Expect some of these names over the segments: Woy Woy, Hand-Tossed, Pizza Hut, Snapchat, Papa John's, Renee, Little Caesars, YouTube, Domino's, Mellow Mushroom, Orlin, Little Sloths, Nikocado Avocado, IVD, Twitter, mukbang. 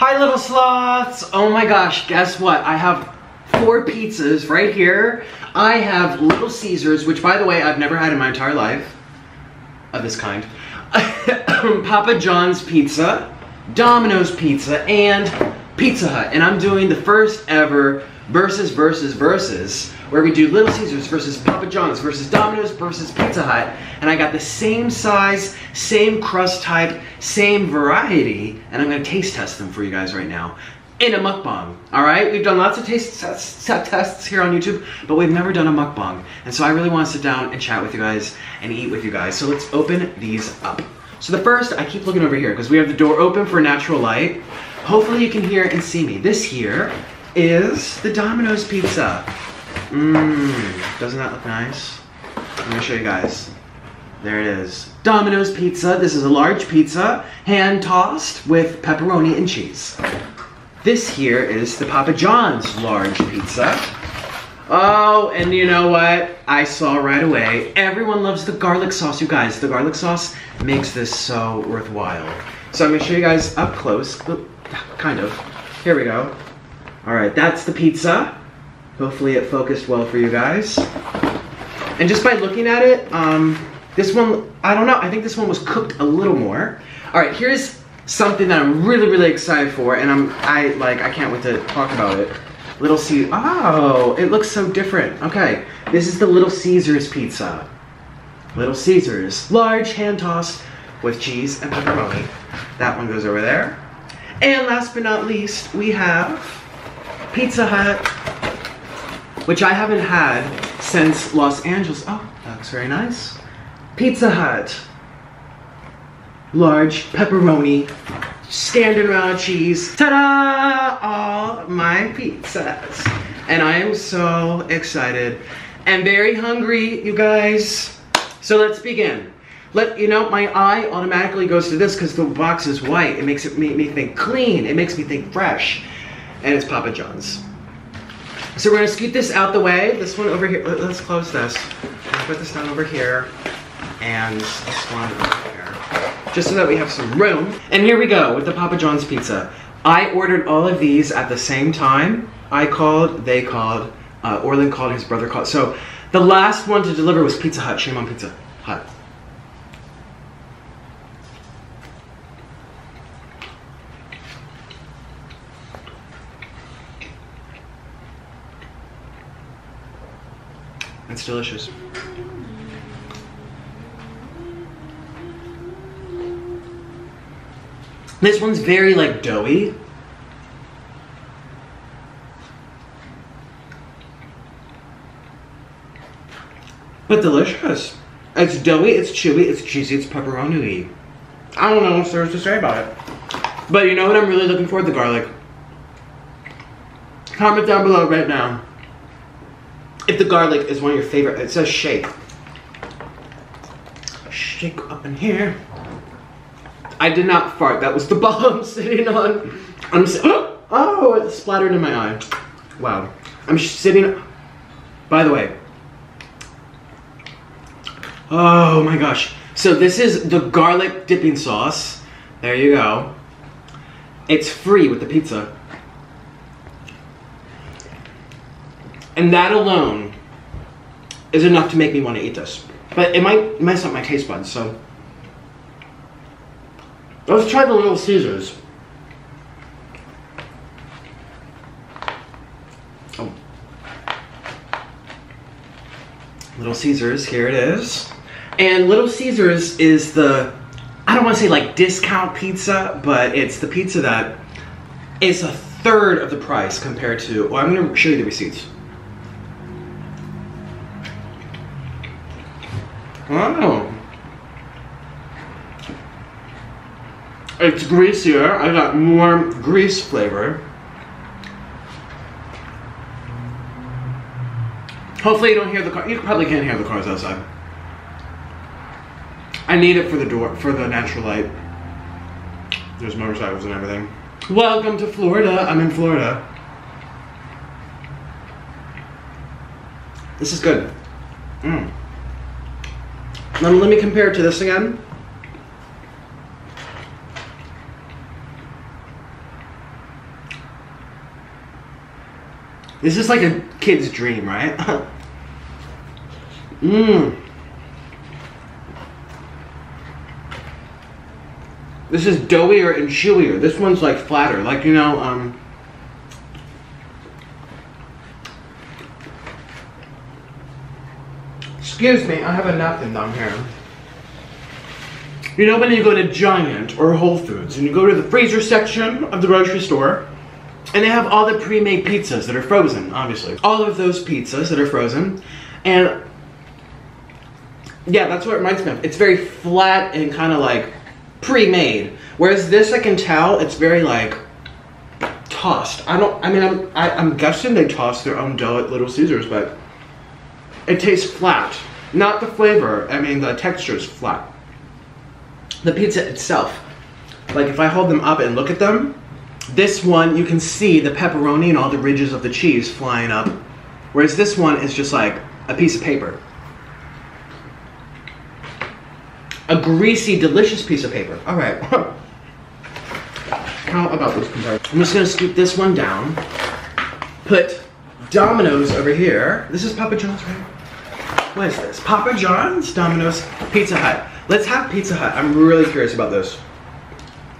Hi, little sloths. Oh my gosh, guess what? I have 4 pizzas right here. I have Little Caesars, which by the way, I've never had in my entire life. Of this kind. Papa John's pizza, Domino's pizza, and Pizza Hut. And I'm doing the first ever versus, where we do Little Caesars versus Papa John's versus Domino's versus Pizza Hut. And I got the same size, same crust type, same variety, and I'm gonna taste test them for you guys right now in a mukbang, all right? We've done lots of taste tests here on YouTube, but we've never done a mukbang. And so I really wanna sit down and chat with you guys and eat with you guys. So let's open these up. So the first, I keep looking over here because we have the door open for natural light. Hopefully you can hear and see me. This here is the Domino's pizza. Doesn't that look nice? I'm gonna show you guys. There it is. Domino's pizza. This is a large pizza, hand tossed with pepperoni and cheese. This here is the Papa John's large pizza. Oh, and you know what? I saw right away. Everyone loves the garlic sauce, you guys. The garlic sauce makes this so worthwhile. So I'm gonna show you guys up close, kind of. Here we go. All right, that's the pizza. Hopefully it focused well for you guys. And just by looking at it, this one, I don't know, I think this one was cooked a little more. All right, here's something that I'm really, really excited for, and I can't wait to talk about it. Little Caesars, oh, it looks so different. Okay, this is the Little Caesars pizza. Little Caesars, large, hand-tossed with cheese and pepperoni. That one goes over there. And last but not least, we have Pizza Hut, which I haven't had since Los Angeles. Oh, that looks very nice. Pizza Hut. Large pepperoni, standard amount of cheese. Ta-da! All my pizzas. And I am so excited and very hungry, you guys. So let's begin. You know, my eye automatically goes to this because the box is white. It makes me think clean. It makes me think fresh. And it's Papa John's. So we're gonna scoot this out the way. This one over here, let's close this. I'm gonna put this down over here and this one over here. Just so that we have some room. And here we go with the Papa John's pizza. I ordered all of these at the same time. I called, they called, Orlin called, his brother called. So the last one to deliver was Pizza Hut. Shame on Pizza Hut. It's delicious. This one's very like doughy. But delicious. It's doughy, it's chewy, it's cheesy, it's pepperoni-y. I don't know what there's to say about it. But you know what I'm really looking for? The garlic. Comment down below right now if the garlic is one of your favorite. It says shake. Shake up in here. I did not fart. That was the bomb sitting on. Oh, it splattered in my eye. Wow. I'm sitting. By the way. Oh my gosh. So this is the garlic dipping sauce. There you go. It's free with the pizza. And that alone is enough to make me want to eat this. But it might mess up my taste buds, so. Let's try the Little Caesars. Oh. Little Caesars, here it is. And Little Caesars is the, I don't want to say like discount pizza, but it's the pizza that is a third of the price compared to, well, I'm going to show you the receipts. Wow. It's greasier. I got more grease flavor. Hopefully you don't hear the car. You probably can't hear the cars outside. I need it for the door, for the natural light. There's motorcycles and everything. Welcome to Florida. I'm in Florida. This is good. Mmm. Now let me compare it to this again. This is like a kid's dream, right? Mmm. This is doughier and chewier. This one's like flatter, like, you know, Excuse me, I have a napkin down here. You know when you go to Giant or Whole Foods and you go to the freezer section of the grocery store and they have all the pre-made pizzas that are frozen, obviously. All of those pizzas that are frozen, and yeah, that's what it reminds me of. It's very flat and kind of like pre-made, whereas this, I can tell it's very like tossed. I'm guessing they toss their own dough at Little Caesars, but it tastes flat. Not the flavor, I mean the texture is flat. The pizza itself, like if I hold them up and look at them, this one you can see the pepperoni and all the ridges of the cheese flying up, whereas this one is just like a piece of paper. A greasy, delicious piece of paper. All right. How about this comparison? I'm just gonna scoop this one down. Put Domino's over here. This is Papa John's, right? What is this? Papa John's, Domino's, Pizza Hut. Let's have Pizza Hut. I'm really curious about this,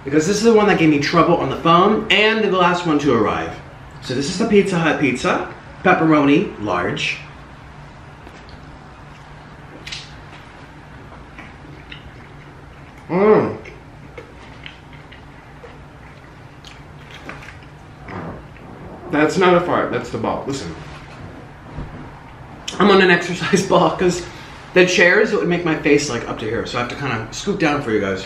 because this is the one that gave me trouble on the phone and the last one to arrive. So this is the Pizza Hut pizza. Pepperoni, large. Mmm. That's not a fart, that's the ball. Listen, I'm on an exercise ball because the chairs, it would make my face like up to here, so I have to kind of scoop down for you guys.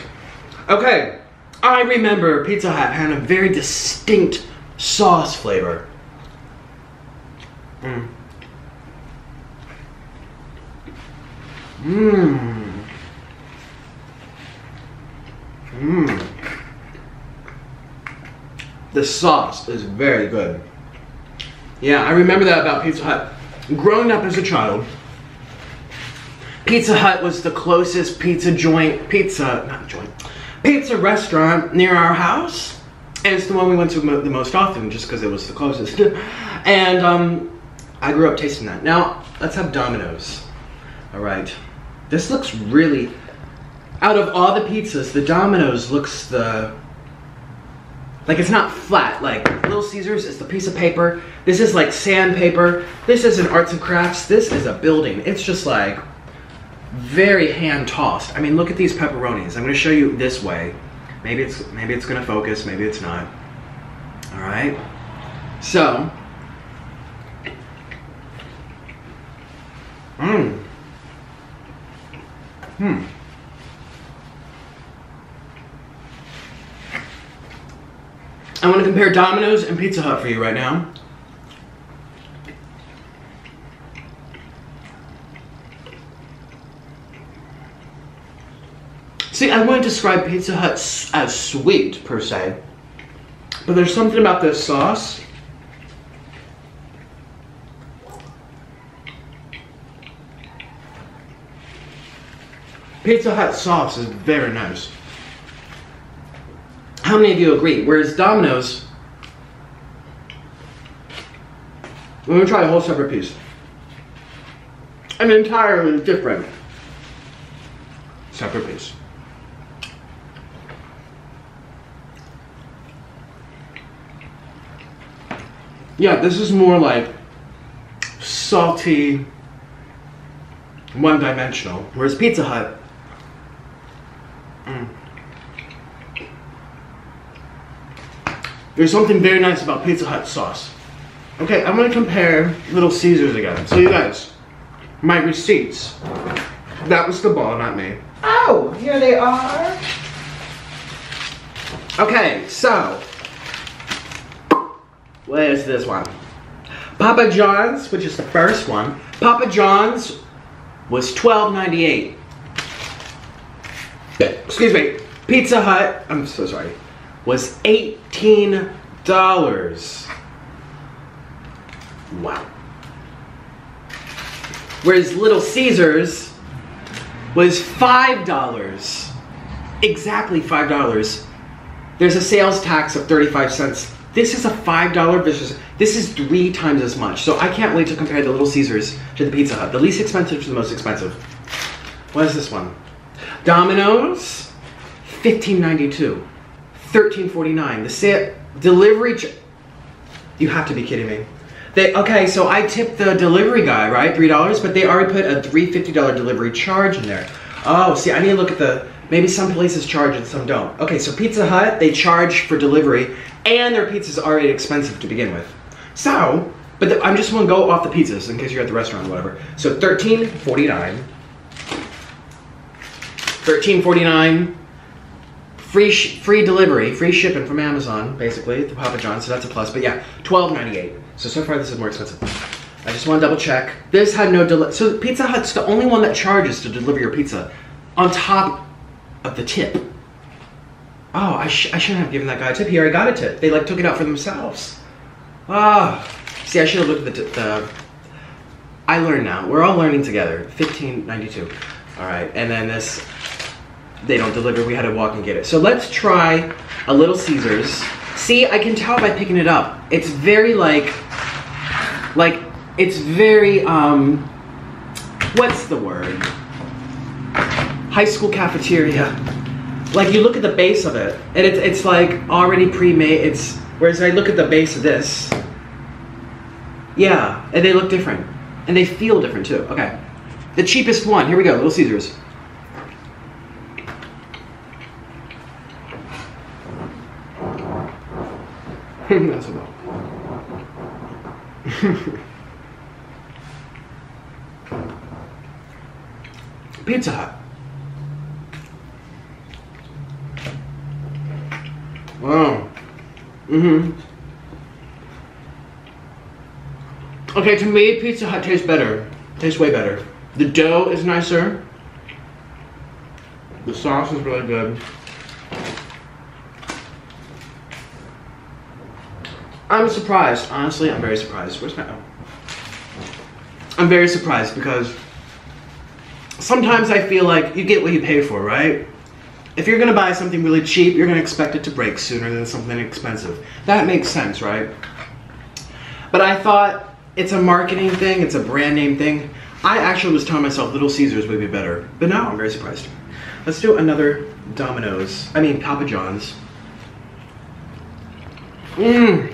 Okay, I remember Pizza Hut had a very distinct sauce flavor. Mmm. Mmm. Mmm. The sauce is very good. Yeah, I remember that about Pizza Hut. Growing up as a child, Pizza Hut was the closest pizza restaurant near our house. And it's the one we went to the most often just because it was the closest. And I grew up tasting that. Now, let's have Domino's. All right. This looks really... Out of all the pizzas, the Domino's looks the... Like, it's not flat. Like, Little Caesars is the piece of paper. This is like sandpaper. This isn't arts and crafts. This is a building. It's just like very hand-tossed. I mean, look at these pepperonis. I'm going to show you this way. Maybe it's going to focus. Maybe it's not. All right. So. Mmm. Hmm. I want to compare Domino's and Pizza Hut for you right now. See, I wouldn't describe Pizza Hut as sweet, per se. But there's something about this sauce. Pizza Hut sauce is very nice. How many of you agree? Whereas Domino's, we're going to try a whole separate piece. An entirely different separate piece. Yeah, this is more like salty, one-dimensional. Whereas Pizza Hut, there's something very nice about Pizza Hut sauce. Okay, I'm gonna compare Little Caesars again. So you guys, my receipts. That was the ball, not me. Oh, here they are. Okay, so. Where's this one? Papa John's, which is the first one. Papa John's was $12.98. Excuse me. Pizza Hut, I'm so sorry, was $18. Wow. Whereas Little Caesars was $5. Exactly $5. There's a sales tax of 35 cents This is a $5 business. This is 3 times as much. So I can't wait to compare the Little Caesars to the Pizza Hut. The least expensive to the most expensive. What is this one? Domino's, $15.92, $13.49. The delivery, you have to be kidding me. Okay, so I tipped the delivery guy, right? $3, but they already put a $3.50 delivery charge in there. Oh, see, I need to look at the, maybe some places charge and some don't. Okay, so Pizza Hut, they charge for delivery, and their pizza's already expensive to begin with. So, but I'm just gonna go off the pizzas in case you're at the restaurant or whatever. So $13.49, $13.49, free delivery, free shipping from Amazon, basically, to Papa John's, so that's a plus, but yeah, $12.98. So far this is more expensive. I just wanna double check. This had no delivery, so Pizza Hut's the only one that charges to deliver your pizza on top of the tip. Oh, I shouldn't have given that guy a tip. He already got a tip. They like took it out for themselves. Ah, oh, see, I should have looked at the tip. I learn now, we're all learning together. $15.92, all right, and then this, they don't deliver, we had to walk and get it. So let's try a Little Caesars. See, I can tell by picking it up. It's very like, it's very, what's the word? High school cafeteria. Like, you look at the base of it, and it's like already pre-made. It's, whereas I look at the base of this, yeah, and they look different. And they feel different, too. Okay. The cheapest one. Here we go, Little Caesars. That's about. Pizza Hut. Wow. Okay, to me, Pizza Hut tastes better. Tastes way better. The dough is nicer. The sauce is really good. I'm surprised. Honestly, I'm very surprised. Where's my... I'm very surprised because sometimes I feel like you get what you pay for, right? If you're gonna buy something really cheap, you're gonna expect it to break sooner than something expensive. That makes sense, right? But I thought it's a marketing thing, it's a brand name thing. I actually was telling myself Little Caesars would be better, but now I'm very surprised. Let's do another Domino's, I mean Papa John's. Mmm.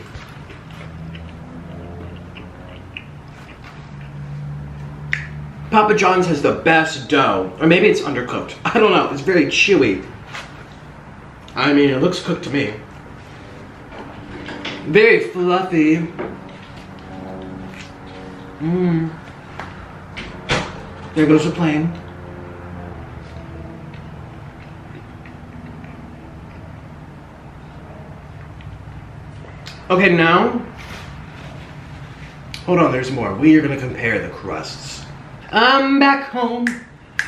Papa John's has the best dough, or maybe it's undercooked. I don't know, it's very chewy. I mean, it looks cooked to me. Very fluffy. Mmm. There goes the plane. Okay, now, hold on, there's more. We are gonna compare the crusts. I'm back home,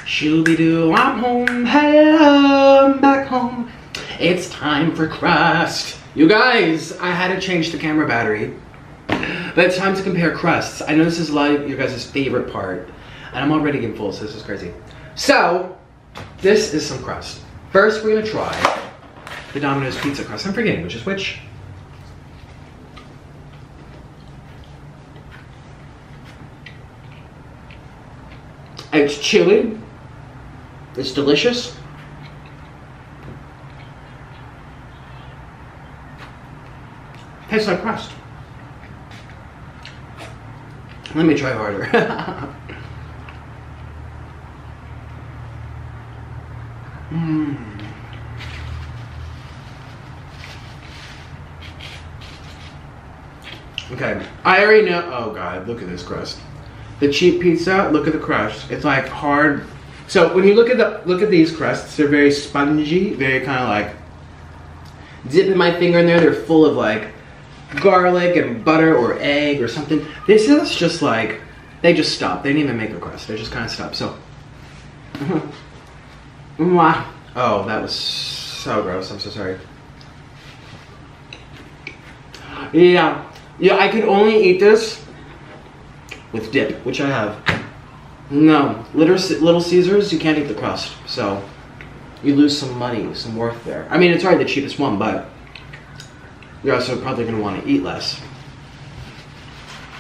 shoo-be-doo, I'm home, hello, I'm back home. It's time for crust. You guys, I had to change the camera battery, but it's time to compare crusts. I know this is a lot of your guys' favorite part, and I'm already getting full, so this is crazy. So, this is some crust. First, we're gonna try the Domino's pizza crust. I'm forgetting which is which. It's chewy, it's delicious. Tastes like crust. Let me try harder. Okay, I already know, oh God, look at this crust. The cheap pizza, look at the crust. It's like hard. So when you look at these crusts, they're very spongy, very kind of like dipping my finger in there. They're full of like garlic and butter or egg or something. This is just like, they just stop. They didn't even make a crust. They just kind of stop. So, mwah. Oh, that was so gross. I'm so sorry. Yeah, yeah. I could only eat this with dip, which I have. No, Little Caesars, you can't eat the crust, so you lose some money, some worth there. I mean, it's already the cheapest one, but You're also probably going to want to eat less.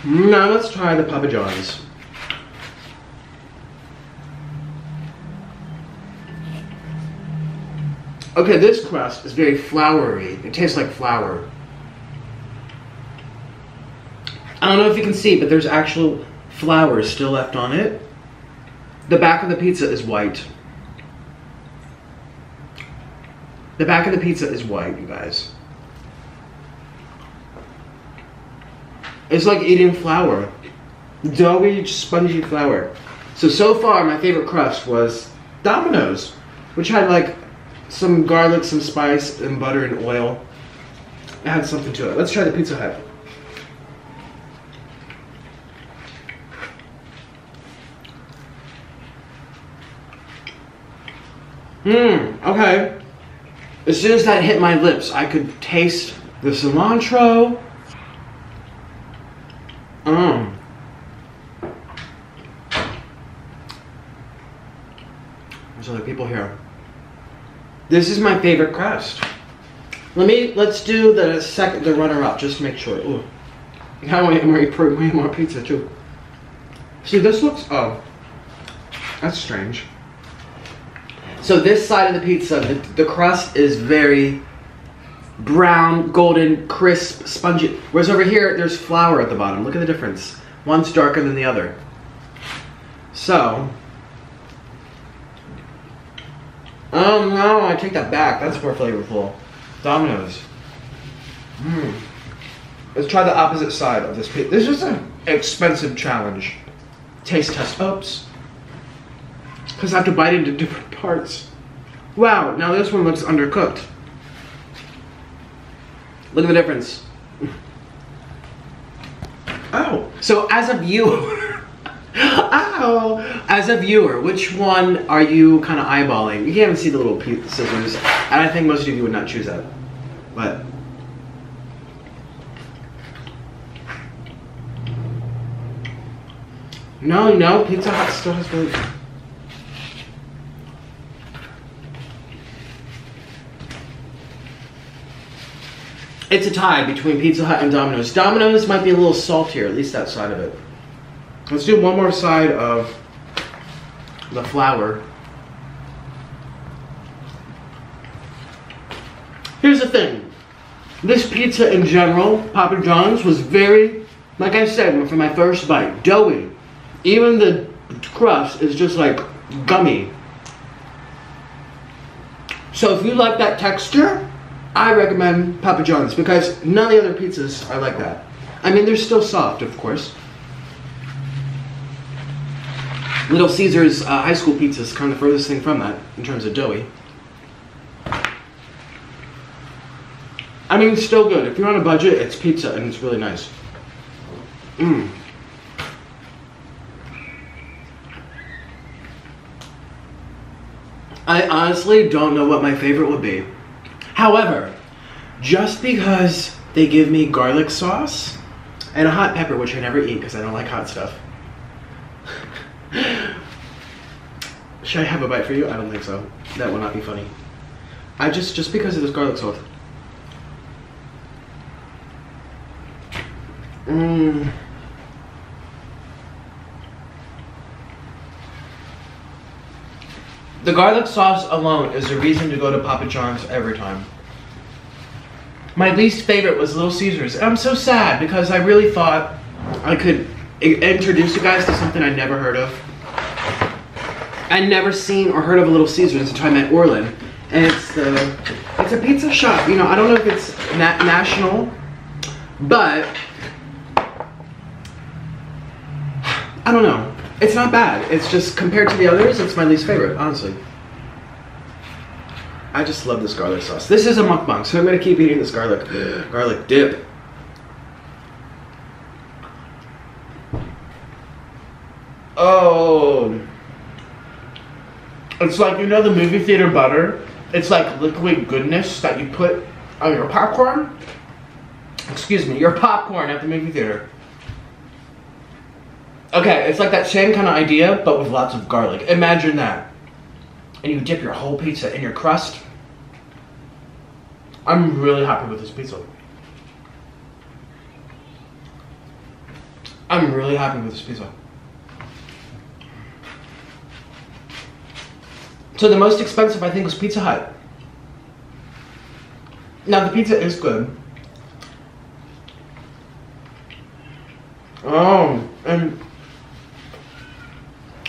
Now let's try the Papa John's. Okay, this crust is very floury. It tastes like flour. I don't know if you can see, but there's actual flour still left on it. The back of the pizza is white. The back of the pizza is white, you guys. It's like eating flour. Doughy, spongy flour. So far, my favorite crust was Domino's, which had like some garlic, some spice, and butter and oil. It had something to it. Let's try the Pizza Hut. Okay. As soon as that hit my lips, I could taste the cilantro. There's other people here. This is my favorite crust. Let's do the runner-up, just to make sure. Ooh. I want way more pizza too. See, this looks, oh, that's strange. So this side of the pizza, the crust is very brown, golden, crisp, spongy. Whereas over here, there's flour at the bottom. Look at the difference. One's darker than the other. So, oh no, I take that back. That's more flavorful. Domino's. Let's try the opposite side of this pizza. This is an expensive challenge. Taste test. Oops. Because I have to bite into different parts. Wow, now this one looks undercooked. Look at the difference. Oh. So as a viewer, as a viewer, which one are you kind of eyeballing? You can't even see the little scissors, and I think most of you would not choose that. But no, Pizza Hut still has really. It's a tie between Pizza Hut and Domino's. Domino's might be a little saltier, at least that side of it. Let's do one more side of the flour. Here's the thing. This pizza in general, Papa John's, was very, like I said, for my first bite, doughy. Even the crust is just like gummy. So if you like that texture, I recommend Papa John's because none of the other pizzas are like that. I mean, they're still soft, of course. Little Caesars high school pizza is kind of the furthest thing from that in terms of doughy. I mean, it's still good. If you're on a budget, it's pizza and it's really nice. I honestly don't know what my favorite would be. However, just because they give me garlic sauce and a hot pepper, which I never eat because I don't like hot stuff. Should I have a bite for you? I don't think so. That will not be funny. I just because of this garlic sauce. The garlic sauce alone is a reason to go to Papa John's every time. My least favorite was Little Caesars. I'm so sad because I really thought I could introduce you guys to something I never heard of. I'd never seen or heard of a Little Caesars until I met Orlin. And it's a pizza shop. You know, I don't know if it's national, but I don't know. It's not bad. It's just, compared to the others, it's my least favorite, honestly. I just love this garlic sauce. This is a mukbang, so I'm going to keep eating this garlic. Garlic dip. Oh. It's like, you know the movie theater butter? It's like liquid goodness that you put on your popcorn? Excuse me, your popcorn at the movie theater. Okay, it's like that same kind of idea, but with lots of garlic. Imagine that. And you dip your whole pizza in your crust. I'm really happy with this pizza. I'm really happy with this pizza. So the most expensive, I think, was Pizza Hut. Now, the pizza is good. Oh, and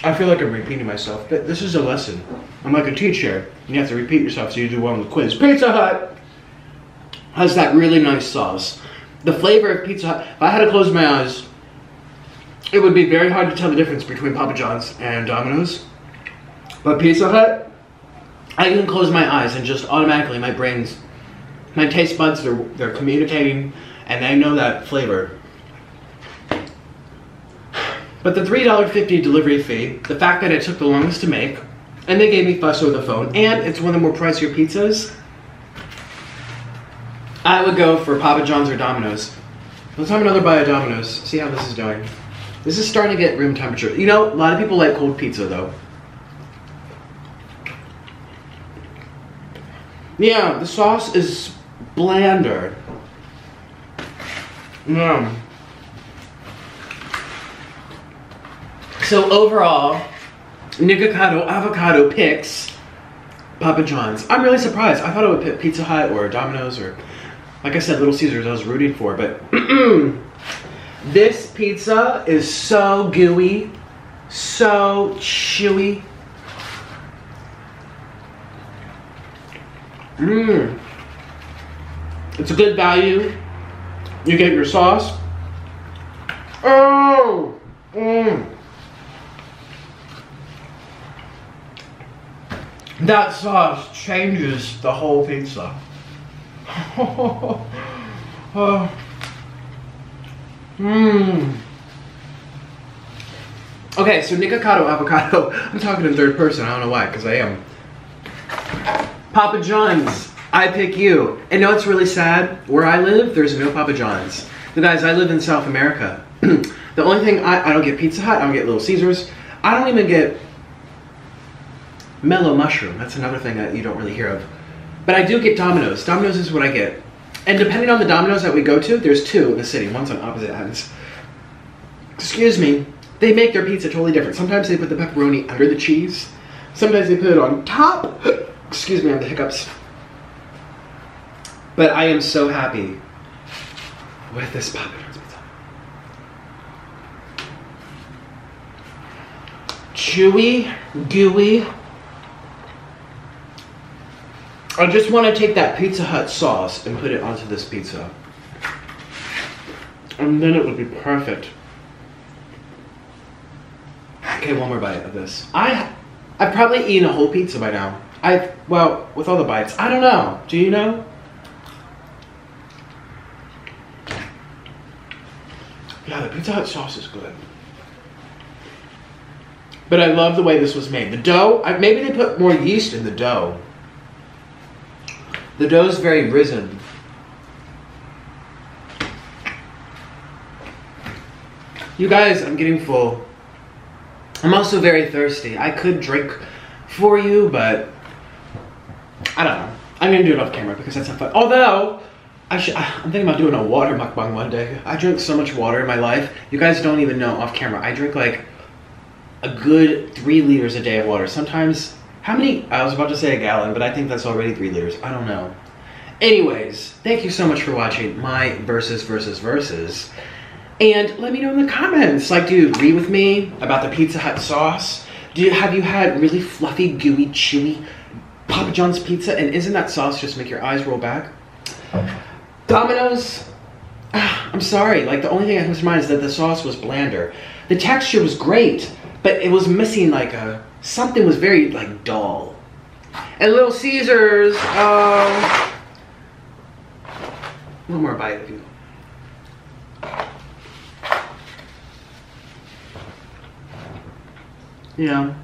I feel like I'm repeating myself, but this is a lesson. I'm like a teacher, and you have to repeat yourself so you do well on the quiz. Pizza Hut has that really nice sauce. The flavor of Pizza Hut, if I had to close my eyes, it would be very hard to tell the difference between Papa John's and Domino's. But Pizza Hut, I can close my eyes and just automatically my brains, my taste buds, they're communicating, and they know that flavor. But the $3.50 delivery fee, the fact that it took the longest to make, and they gave me fuss over the phone, and it's one of the more pricier pizzas, I would go for Papa John's or Domino's. Let's have another bite of Domino's, see how this is doing. This is starting to get room temperature. You know, a lot of people like cold pizza though. Yeah, the sauce is blander. Mmm. So overall, Nikocado Avocado picks Papa John's. I'm really surprised. I thought it would pick Pizza Hut or Domino's or, like I said, Little Caesars I was rooting for, but this pizza is so gooey, so chewy. Mmm. It's a good value. You get your sauce. Oh! Mmm. That sauce changes the whole pizza. Okay, so Nikocado Avocado. I'm talking in third person. I don't know why, because I am. Papa John's. I pick you. And no, it's really sad. Where I live, there's no Papa John's. The guys, I live in South America. The only thing I don't get Pizza Hut. I don't get Little Caesars. I don't even get Mellow Mushroom. That's another thing that you don't really hear of. But I do get Domino's. Domino's is what I get. And depending on the Domino's that we go to, there's two in the city. One's on opposite ends. Excuse me. They make their pizza totally different. Sometimes they put the pepperoni under the cheese. Sometimes they put it on top. Excuse me, I have the hiccups. But I am so happy with this Papa John's pizza. Chewy, gooey. I just want to take that Pizza Hut sauce and put it onto this pizza. And then it would be perfect. Okay, one more bite of this. I've probably eaten a whole pizza by now. Well, with all the bites. I don't know. Do you know? Yeah, the Pizza Hut sauce is good. But I love the way this was made. The dough, maybe they put more yeast in the dough. The dough is very risen. You guys, I'm getting full. I'm also very thirsty. I could drink for you, but I don't know. I'm gonna do it off camera because that's not fun. Although, I'm thinking about doing a water mukbang one day. I drink so much water in my life. You guys don't even know off camera. I drink like a good 3 liters a day of water. Sometimes. How many? I was about to say a gallon, but I think that's already 3 liters. I don't know. Anyways, thank you so much for watching my versus. And let me know in the comments. Like, do you agree with me about the Pizza Hut sauce? Have you had really fluffy, gooey, chewy Papa John's pizza? And isn't that sauce just make your eyes roll back? Domino's? I'm sorry. Like, the only thing that comes to mind is that the sauce was blander. The texture was great, but it was missing like a... Something was very, like, dull. And Little Caesars, one more bite of you. Yeah.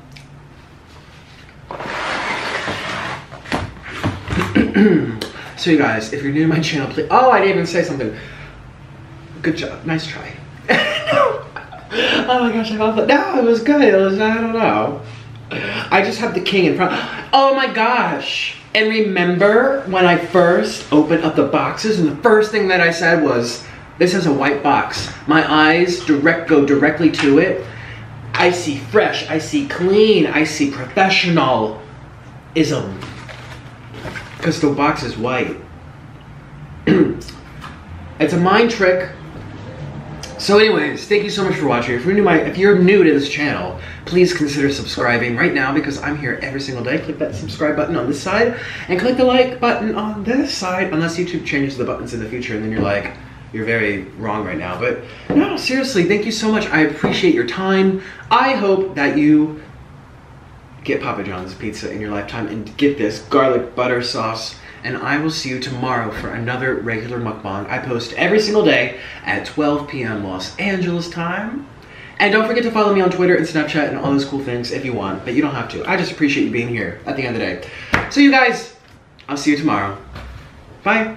So you guys, if you're new to my channel, please... Oh, I didn't even say something. Good job. Nice try. Oh my gosh, I love it. No, it was good. It was, I don't know. I just have the king in front. Oh my gosh. And remember when I first opened up the boxes and the first thing that I said was, This is a white box. My eyes go directly to it. I see fresh, I see clean, I see professionalism. Because the box is white. It's a mind trick. So anyways, thank you so much for watching. If you're new to this channel, please consider subscribing right now because I'm here every single day. Click that subscribe button on this side and click the like button on this side, unless YouTube changes the buttons in the future and then you're like, you're very wrong right now. But no, seriously, thank you so much. I appreciate your time. I hope that you get Papa John's pizza in your lifetime and get this garlic butter sauce. And I will see you tomorrow for another regular mukbang. I post every single day at 12 p.m. Los Angeles time. And don't forget to follow me on Twitter and Snapchat and all those cool things if you want, but you don't have to. I just appreciate you being here at the end of the day. So you guys, I'll see you tomorrow. Bye.